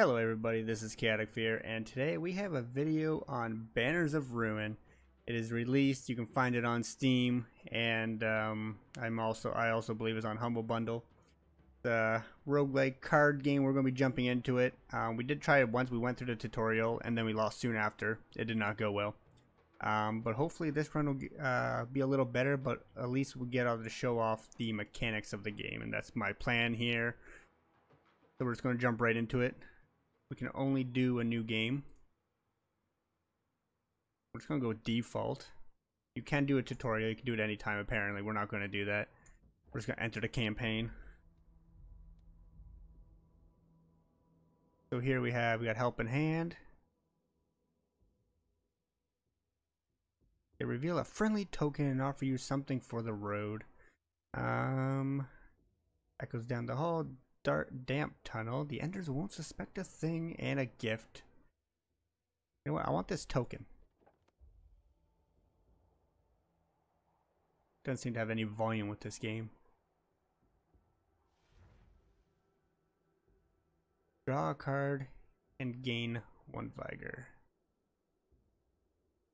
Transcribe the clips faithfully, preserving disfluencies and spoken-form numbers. Hello everybody, this is Chaotic Fear, and today we have a video on Banners of Ruin. It is released, you can find it on Steam, and um, I'm also I also believe it's on Humble Bundle. The roguelike card game, we're going to be jumping into it. Um, we did try it once, we went through the tutorial, and then we lost soon after. It did not go well. Um, but hopefully this run will uh, be a little better, but at least we'll get out to show off the mechanics of the game, and that's my plan here. So we're just going to jump right into it. We can only do a new game. We're just going to go with default. You can do a tutorial. You can do it any time, apparently. We're not going to do that. We're just going to enter the campaign. So here we have, we got help in hand. They reveal a friendly token and offer you something for the road. Um, echoes down the hall. Dark, damp tunnel. The enders won't suspect a thing, and a gift. You know what? I want this token. Doesn't seem to have any volume with this game. Draw a card and gain one vigor.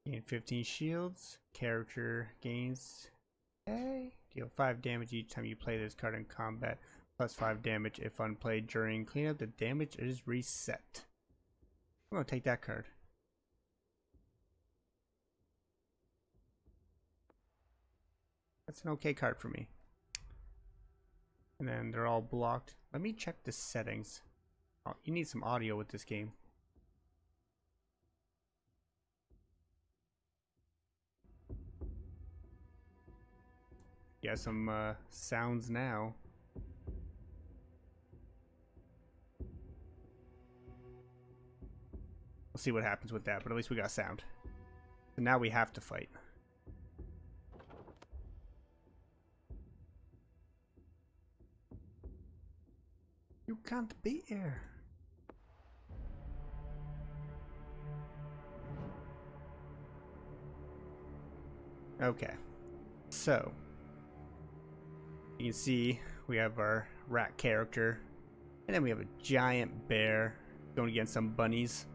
Gain fifteen shields. Character gains. Okay. Deal five damage each time you play this card in combat. Plus five damage if unplayed during cleanup. The damage is reset. I'm going to take that card. That's an okay card for me. And then they're all blocked. Let me check the settings. Oh, you need some audio with this game. Yeah, some uh, sounds now. We'll see what happens with that, but at least we got sound. So now we have to fight. You can't be here. Okay. So. You can see we have our rat character. And then we have a giant bear going against some bunnies.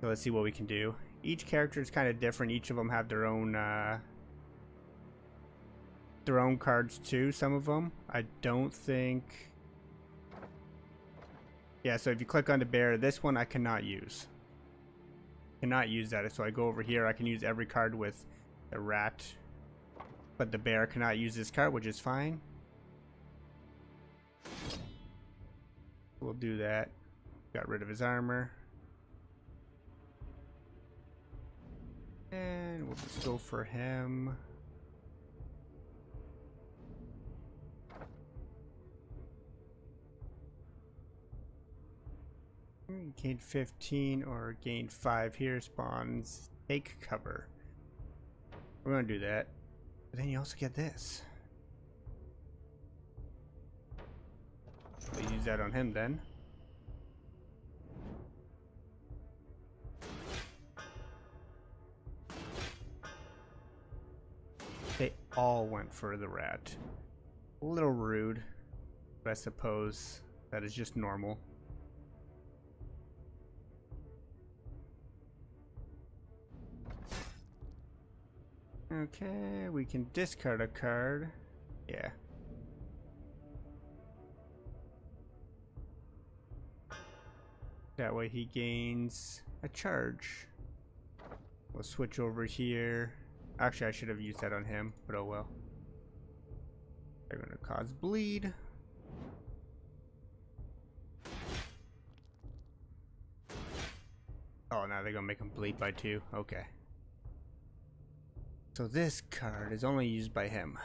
So let's see what we can do. Each character is kind of different. Each of them have their own uh, their own cards too. Some of them, I don't think. Yeah. So if you click on the bear, this one I cannot use. Cannot use that. So I go over here. I can use every card with the rat, but the bear cannot use this card, which is fine. We'll do that. Got rid of his armor. And we'll just go for him. Gain fifteen or gain five here. Spawns. Take cover. We're going to do that. But then you also get this. We'll use that on him then. They all went for the rat. A little rude, but I suppose that is just normal. Okay, we can discard a card. Yeah. That way he gains a charge. We'll switch over here. Actually, I should have used that on him, but oh well. They're going to cause bleed. Oh, now they're going to make him bleed by two. Okay. So this card is only used by him.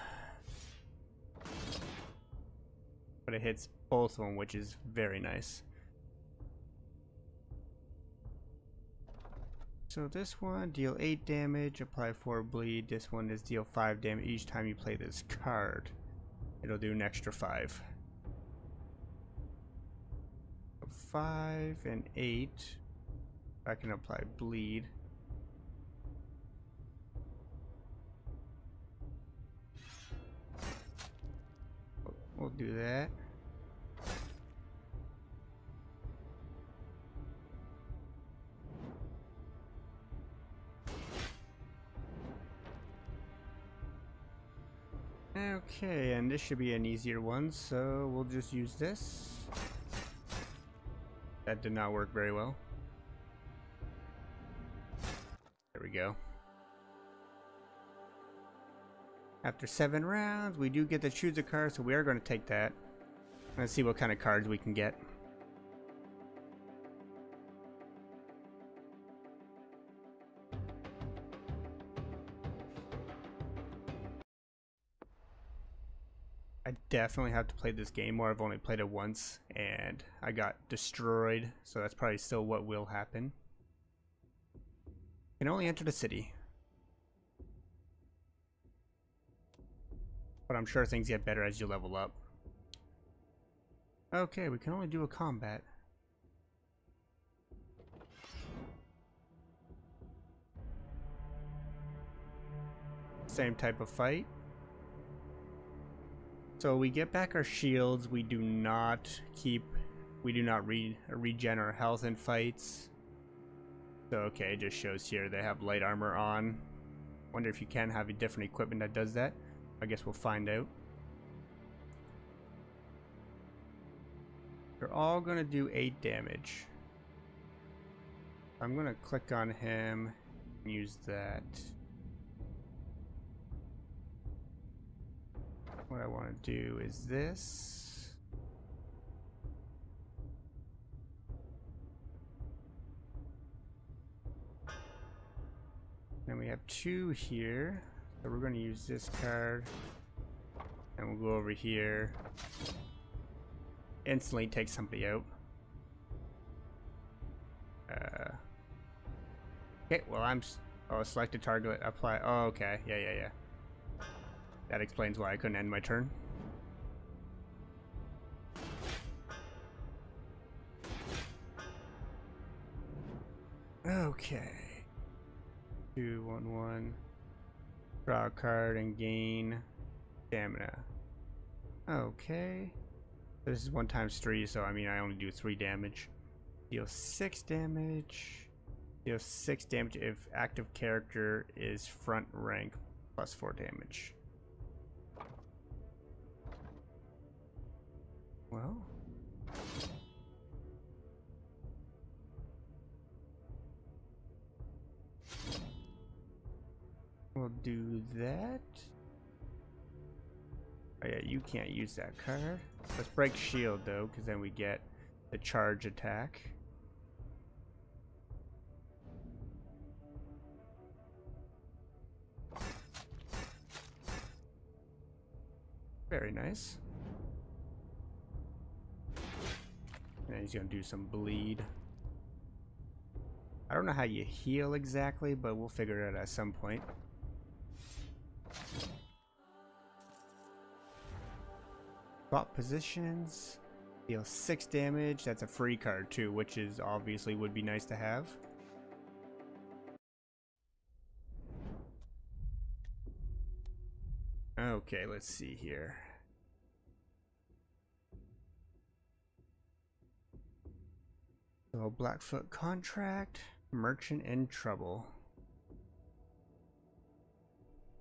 But it hits both of them, which is very nice. So this one, deal eight damage, apply four bleed. This one is deal five damage each time you play this card. It'll do an extra five. Five and eight. I can apply bleed. We'll do that. Okay, and this should be an easier one, so we'll just use this. That did not work very well. There we go. After seven rounds, we do get to choose a card, so we are going to take that. Let's see what kind of cards we can get. I definitely have to play this game more. I've only played it once and I got destroyed, so that's probably still what will happen. Can only enter the city. But I'm sure things get better as you level up. Okay, we can only do a combat. Same type of fight. So we get back our shields. We do not keep, we do not re regen our health in fights. So okay, it just shows here they have light armor on. Wonder if you can have a different equipment that does that. I guess we'll find out. They're all gonna do eight damage. I'm gonna click on him and use that. What I want to do is this. Then we have two here, so we're going to use this card, and we'll go over here. Instantly take somebody out. Uh. Okay. Well, I'm. Oh, select a target. Apply. Oh, okay. Yeah, yeah, yeah. That explains why I couldn't end my turn. Okay. Two, one, one. Draw a card and gain stamina. Okay. This is one times three, so I mean I only do three damage. Deal six damage. Deal six damage if active character is front rank, plus four damage. Well, we'll do that. Oh yeah, you can't use that card. Let's break shield though, because then we get the charge attack. Very nice. And he's gonna do some bleed. I don't know how you heal exactly, but we'll figure it out at some point. Swap positions. Deal six damage. That's a free card too, which is obviously would be nice to have. Okay, let's see here. So Blackfoot contract, merchant in trouble.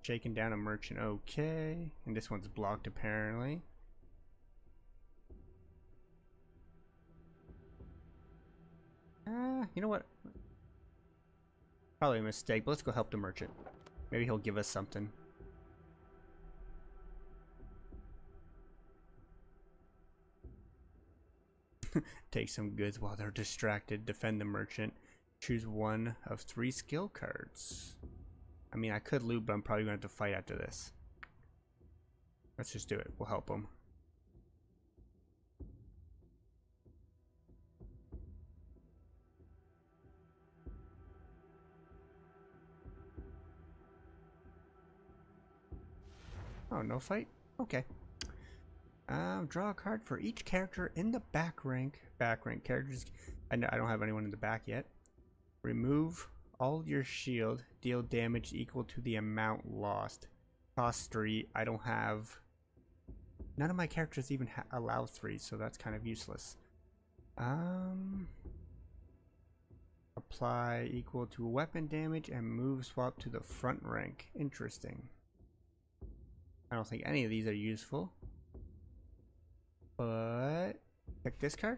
Shaking down a merchant, okay. And this one's blocked apparently. Uh, you know what? Probably a mistake, but let's go help the merchant. Maybe he'll give us something. Take some goods while they're distracted. Defend the merchant. Choose one of three skill cards. I mean, I could loot, but I'm probably going to have to fight after this. Let's just do it. We'll help them. Oh, no fight? Okay. Um, draw a card for each character in the back rank. Back rank characters. I know I don't have anyone in the back yet. Remove all your shield. Deal damage equal to the amount lost. Cost three. I don't have. None of my characters even ha allow three, so that's kind of useless. Um. Apply equal to weapon damage and move swap to the front rank. Interesting. I don't think any of these are useful. But check this card.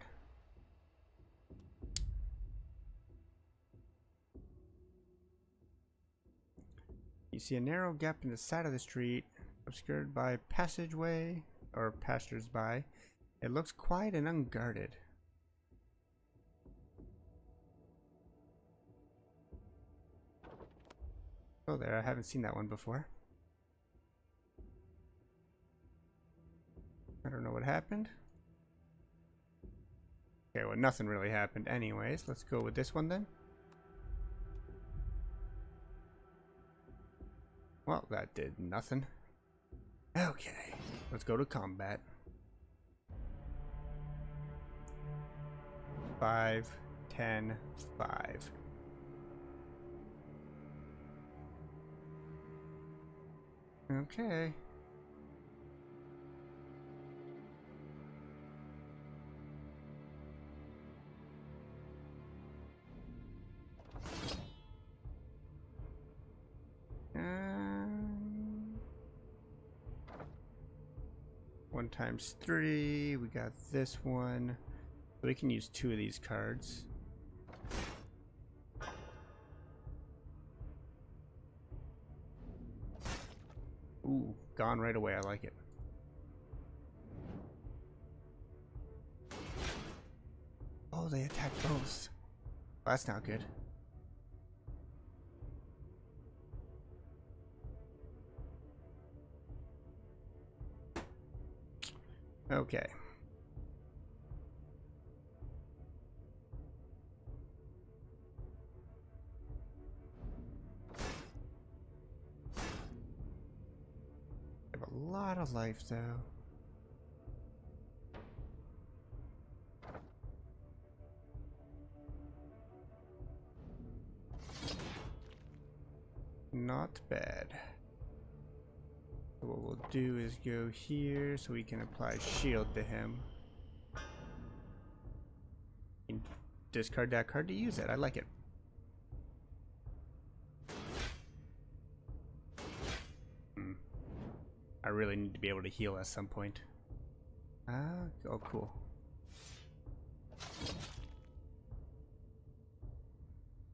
You see a narrow gap in the side of the street, obscured by passageway or passersby. It looks quiet and unguarded. Oh, there, I haven't seen that one before. I don't know what happened. Okay, well, nothing really happened anyways. Let's go with this one then. Well, that did nothing. Okay, let's go to combat. Five, ten, five. Okay. One times three, we got this one. We can use two of these cards. Ooh, gone right away, I like it. Oh, they attack both. Well, that's not good. Okay. I have a lot of life, though. Not bad. What we'll do is go here so we can apply shield to him. And discard that card to use it. I like it. Hmm. I really need to be able to heal at some point. Ah, oh cool.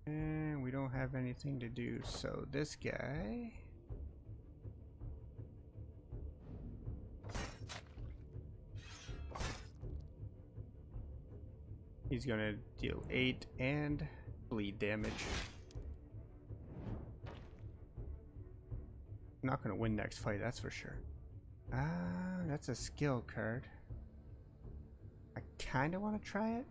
And we don't have anything to do, so this guy... He's gonna deal eight and bleed damage. I'm not gonna win next fight, that's for sure. Ah, that's a skill card. I kinda wanna try it.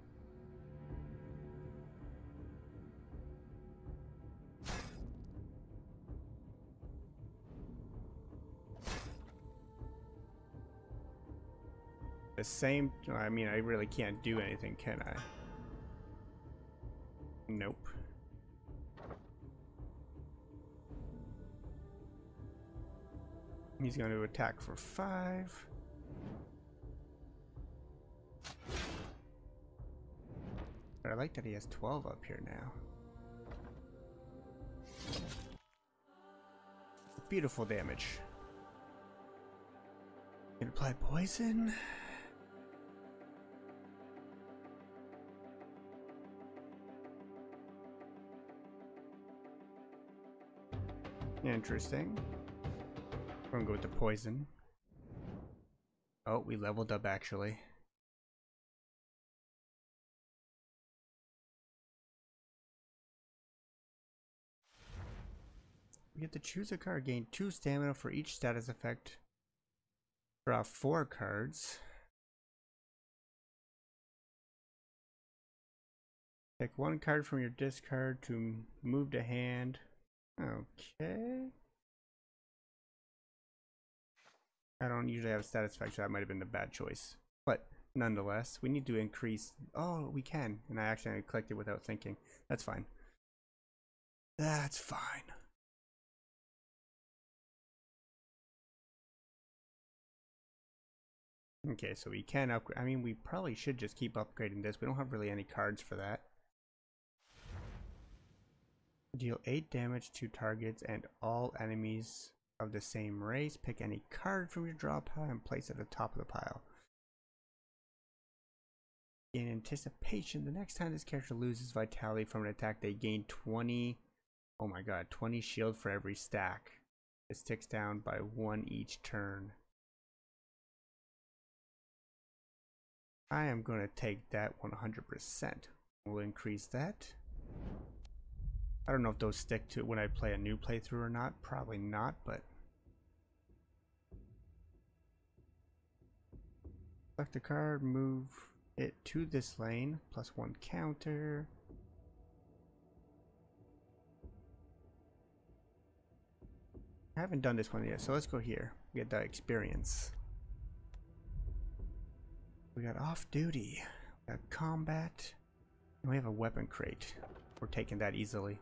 The same, I mean, I really can't do anything, can I? Nope. He's going to attack for five. But I like that he has twelve up here now. Beautiful damage. Can apply poison. Interesting. We're gonna go with the poison. Oh, we leveled up actually. We get to choose a card, gain two stamina for each status effect. Draw four cards. Pick one card from your discard to move to hand. Okay. I don't usually have satisfaction. That might have been a bad choice. But nonetheless, we need to increase. Oh, we can. And I actually clicked it without thinking. That's fine. That's fine. Okay, so we can upgrade. I mean, we probably should just keep upgrading this. We don't have really any cards for that. Deal eight damage to targets and all enemies of the same race, pick any card from your draw pile and place it at the top of the pile. In anticipation, the next time this character loses vitality from an attack, they gain twenty, oh my god, twenty shield for every stack. This ticks down by one each turn. I am going to take that one hundred percent. We'll increase that. I don't know if those stick to it when I play a new playthrough or not. Probably not, but... select a card, move it to this lane, plus one counter. I haven't done this one yet, so let's go here. Get that experience. We got off-duty, we got combat, and we have a weapon crate. We're taking that easily.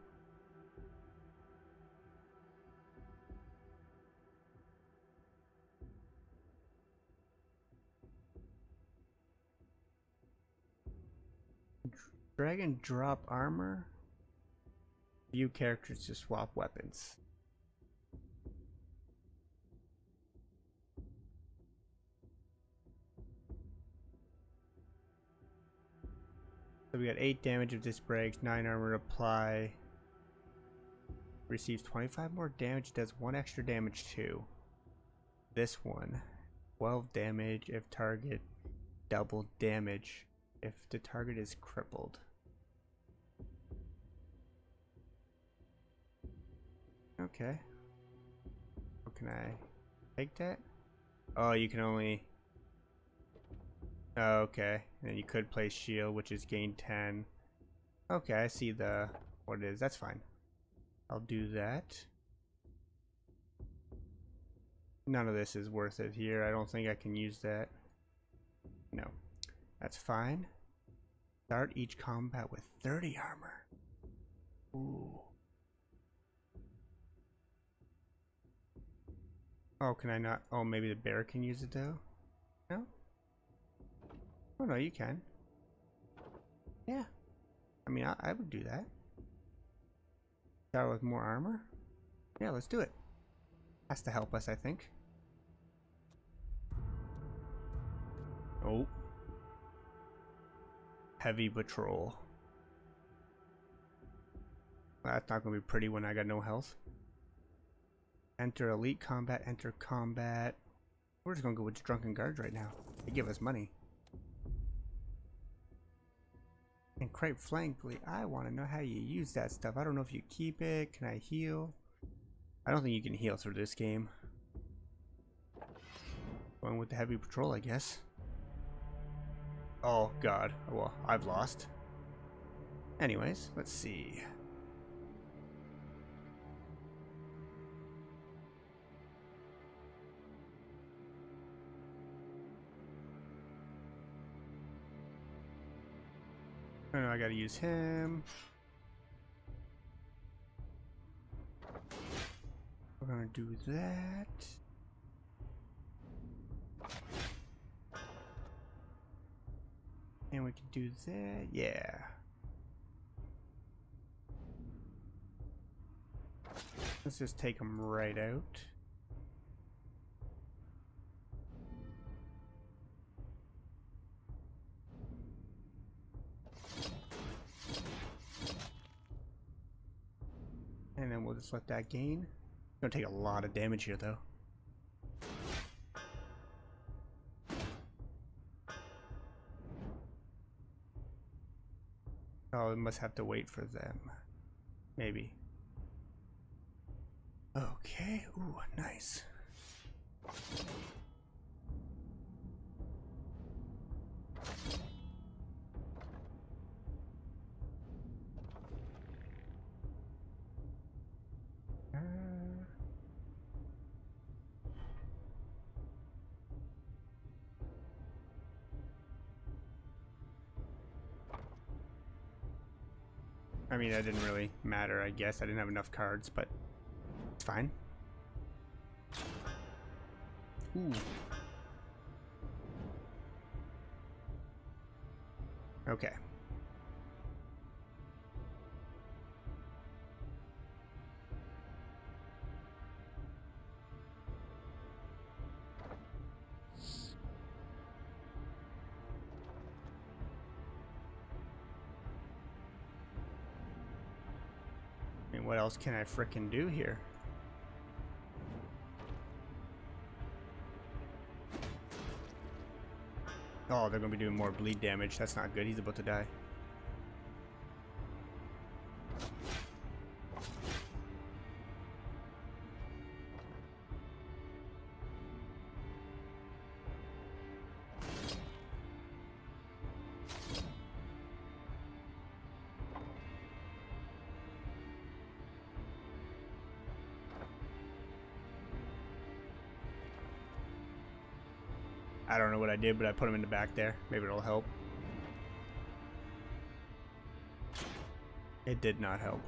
Drag and drop armor. View characters to swap weapons. So we got eight damage if this breaks, nine armor apply. Receives twenty-five more damage, does one extra damage to this one. twelve damage if target, double damage if the target is crippled. Okay. How can I take that? Oh, you can only... Oh, okay, and you could play shield, which is gain ten. Okay, I see the what it is. That's fine. I'll do that. None of this is worth it here. I don't think I can use that. No, that's fine. Start each combat with thirty armor. Ooh. Oh, can I not? Oh, maybe the bear can use it though. No. Oh no, you can. Yeah. I mean, I, I would do that. Start with more armor? Yeah, let's do it. Has to help us, I think. Oh. Heavy patrol. Well, that's not going to be pretty when I got no health. Enter elite combat, enter combat. We're just going to go with drunken guards right now. They give us money. And Crate Flankly, I want to know how you use that stuff. I don't know if you keep it. Can I heal? I don't think you can heal through this game. Going with the heavy patrol, I guess. Oh, God. Well, I've lost. Anyways, let's see. Oh no, I gotta use him. We're gonna do that. And we can do that, yeah. Let's just take him right out. And then we'll just let that gain. It's gonna take a lot of damage here though. Oh, we must have to wait for them. Maybe. Okay, ooh, nice. I mean, that didn't really matter, I guess. I didn't have enough cards, but it's fine. Ooh. Okay. what else can I frickin' do here? Oh, they're gonna be doing more bleed damage. That's not good. He's about to die. I don't know what I did, but I put him in the back there. Maybe it'll help. It did not help.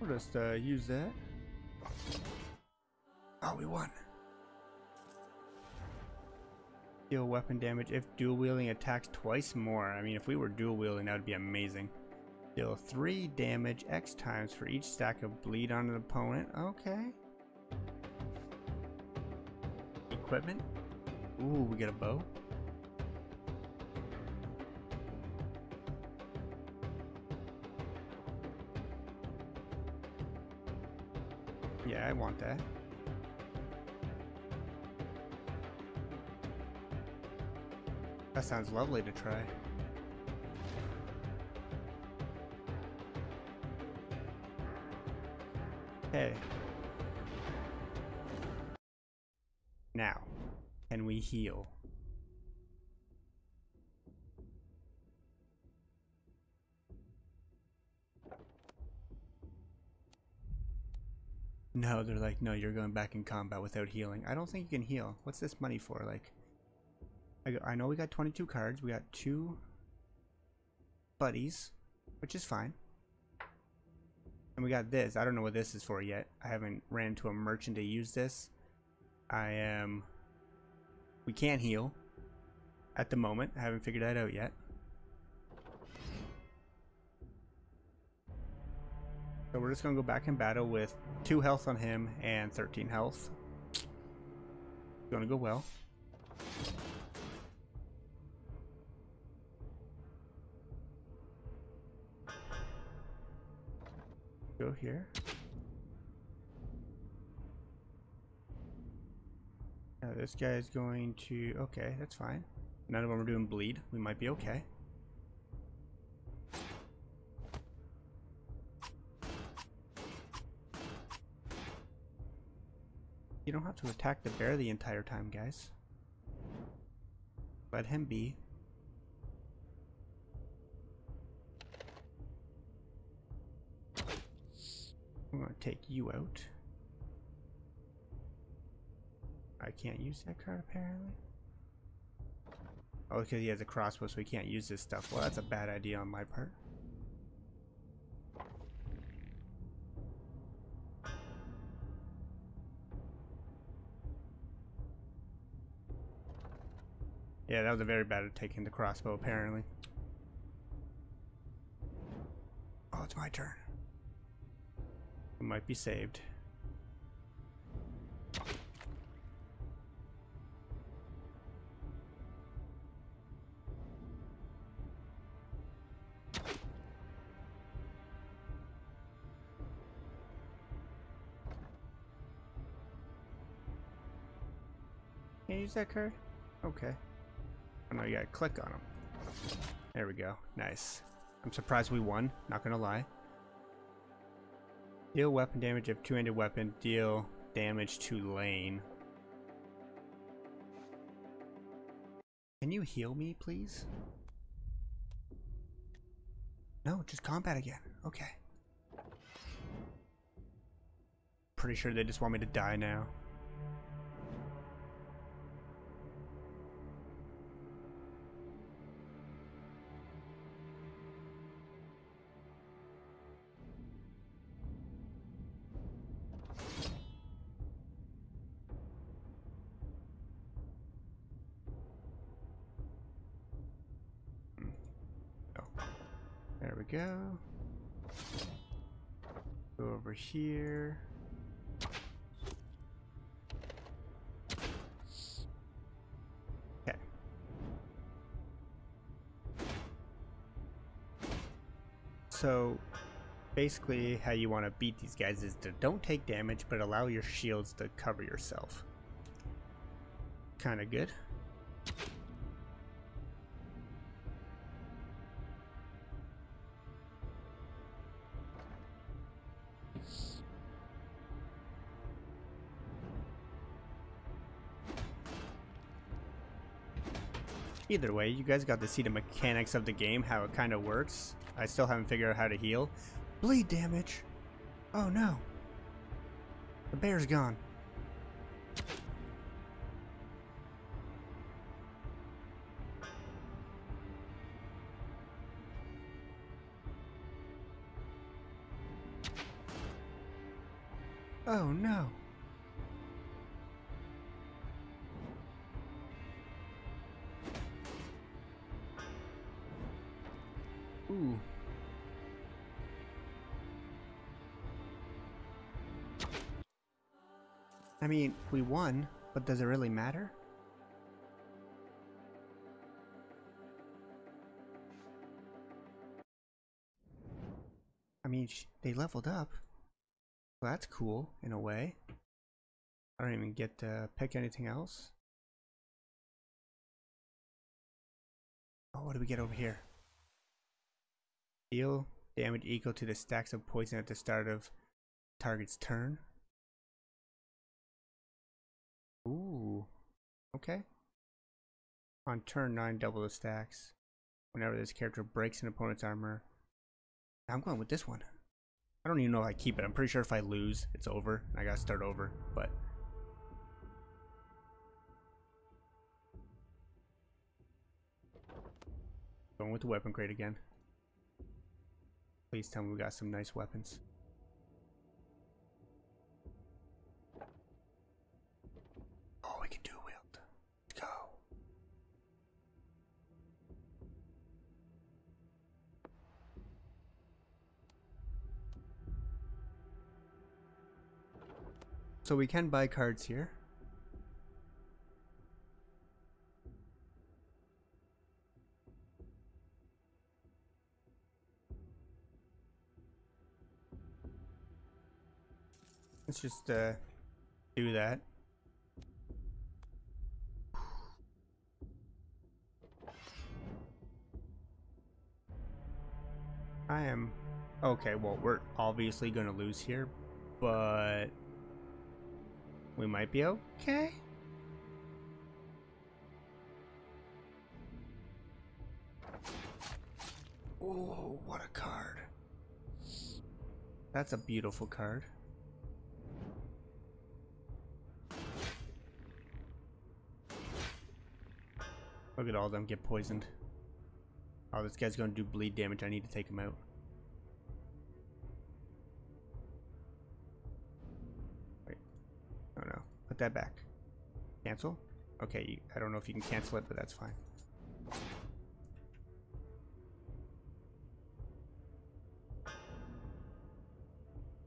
We'll just uh, use that. Oh, we won. Deal weapon damage if dual wielding attacks twice more. I mean, if we were dual wielding, that would be amazing. Deal three damage X times for each stack of bleed on an opponent. Okay. Equipment. Ooh, we got a bow. Yeah, I want that. That sounds lovely to try. Hey. Now, can we heal? No, they're like, no, you're going back in combat without healing. I don't think you can heal. What's this money for? Like, I know we got twenty-two cards, we got two buddies, which is fine. And we got this. I don't know what this is for yet. I haven't ran to a merchant to use this. I am... Um, we can't heal at the moment. I haven't figured that out yet. So we're just going to go back in battle with two health on him and thirteen health. It's going to go well. Go here. Now this guy is going to... Okay, that's fine. None of them are doing bleed. We might be okay. You don't have to attack the bear the entire time, guys. Let him be. I'm gonna take you out. I can't use that card apparently. Oh, because he has a crossbow, so he can't use this stuff. Well, that's a bad idea on my part. Yeah, that was a very bad at taking the crossbow apparently. Oh, it's my turn. It might be saved. Can you use that card? Okay. Oh no, you gotta click on him. There we go. Nice. I'm surprised we won, not gonna lie. Deal weapon damage if two-handed weapon, deal damage to lane. Can you heal me, please? No, just combat again. Okay. Pretty sure they just want me to die now. Go go over here. So basically how you want to beat these guys is to don't take damage but allow your shields to cover yourself. Kind of good. Either way, you guys got to see the mechanics of the game, how it kind of works. I still haven't figured out how to heal. Bleed damage! Oh no! The bear's gone. Oh no! Ooh. I mean, we won, but does it really matter? I mean, sh they leveled up. Well, that's cool, in a way. I don't even get to pick anything else. Oh, what do we get over here? Deal damage equal to the stacks of poison at the start of target's turn. Ooh, okay. On turn nine, double the stacks. Whenever this character breaks an opponent's armor. I'm going with this one. I don't even know if I keep it. I'm pretty sure if I lose, it's over. I gotta start over, but... going with the weapon crate again. Please tell me we got some nice weapons. Oh, we can do wield. Let's go. So we can buy cards here. Let's just uh, do that. I am okay. Well, we're obviously gonna lose here, but we might be okay. Oh, what a card! That's a beautiful card. Look at all of them get poisoned. Oh, this guy's gonna do bleed damage. I need to take him out. Wait. Oh no. Put that back. Cancel? Okay, I don't know if you can cancel it, but that's fine.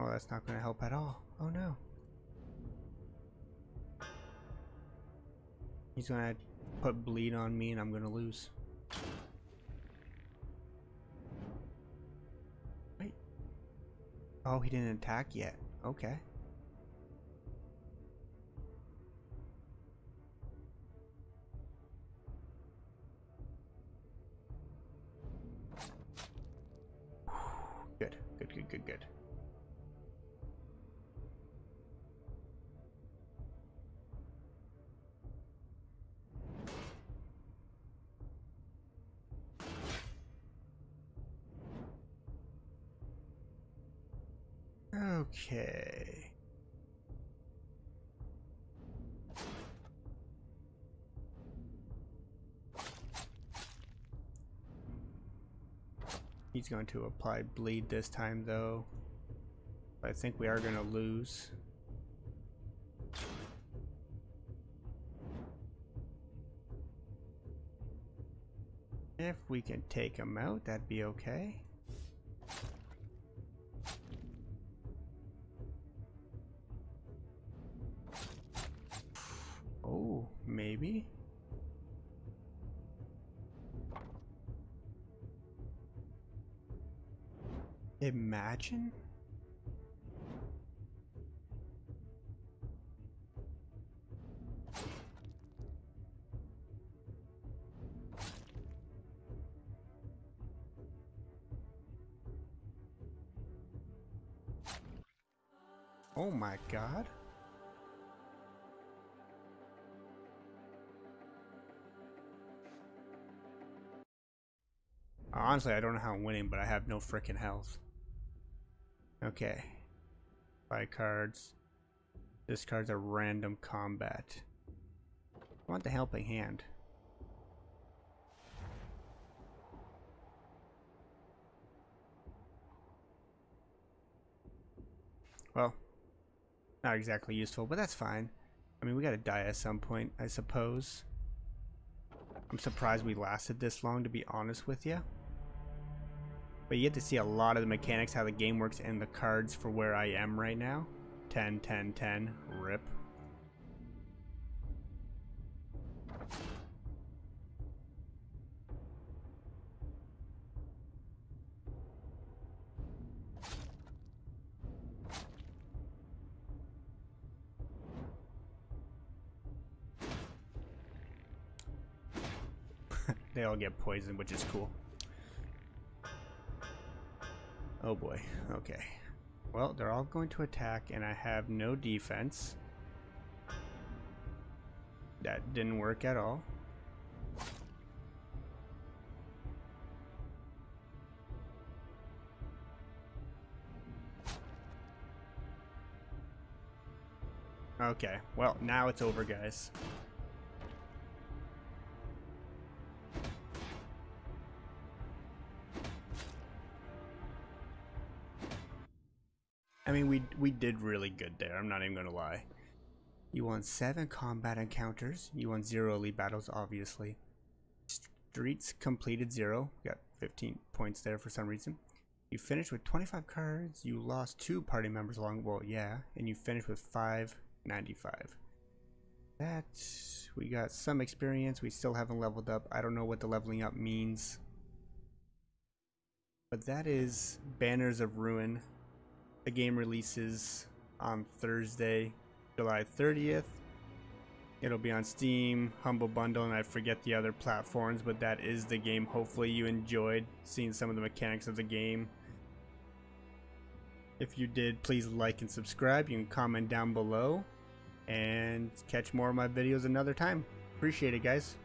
Oh, that's not gonna help at all. Oh no. He's gonna put bleed on me and I'm gonna lose. Wait. Oh, he didn't attack yet. Okay. Good, good, good, good, good. Okay. He's going to apply bleed this time though. But I think we are going to lose. If we can take him out, that'd be okay. maybe? Imagine? Oh my God. Honestly, I don't know how I'm winning, but I have no frickin' health. Okay. Buy cards. Discards a random combat. I want the helping hand. Well. Not exactly useful, but that's fine. I mean, we gotta die at some point, I suppose. I'm surprised we lasted this long, to be honest with you. But you get to see a lot of the mechanics, how the game works, and the cards for where I am right now. ten, ten, ten, rip. They all get poisoned, which is cool. Oh boy. Okay. Well, they're all going to attack, and I have no defense. That didn't work at all. Okay. Well, now it's over, guys. I mean, we we did really good there. I'm not even gonna lie. You won seven combat encounters. You won zero elite battles, obviously. Streets completed zero. We got fifteen points there for some reason. You finished with twenty-five cards. You lost two party members along. Well, yeah, and you finished with five ninety-five. That we got some experience. We still haven't leveled up. I don't know what the leveling up means. But that is Banners of Ruin. The game releases on Thursday, July thirtieth. It'll be on Steam, Humble Bundle, and I forget the other platforms, but that is the game. Hopefully you enjoyed seeing some of the mechanics of the game. If you did, please like and subscribe. You can comment down below and catch more of my videos another time. Appreciate it, guys.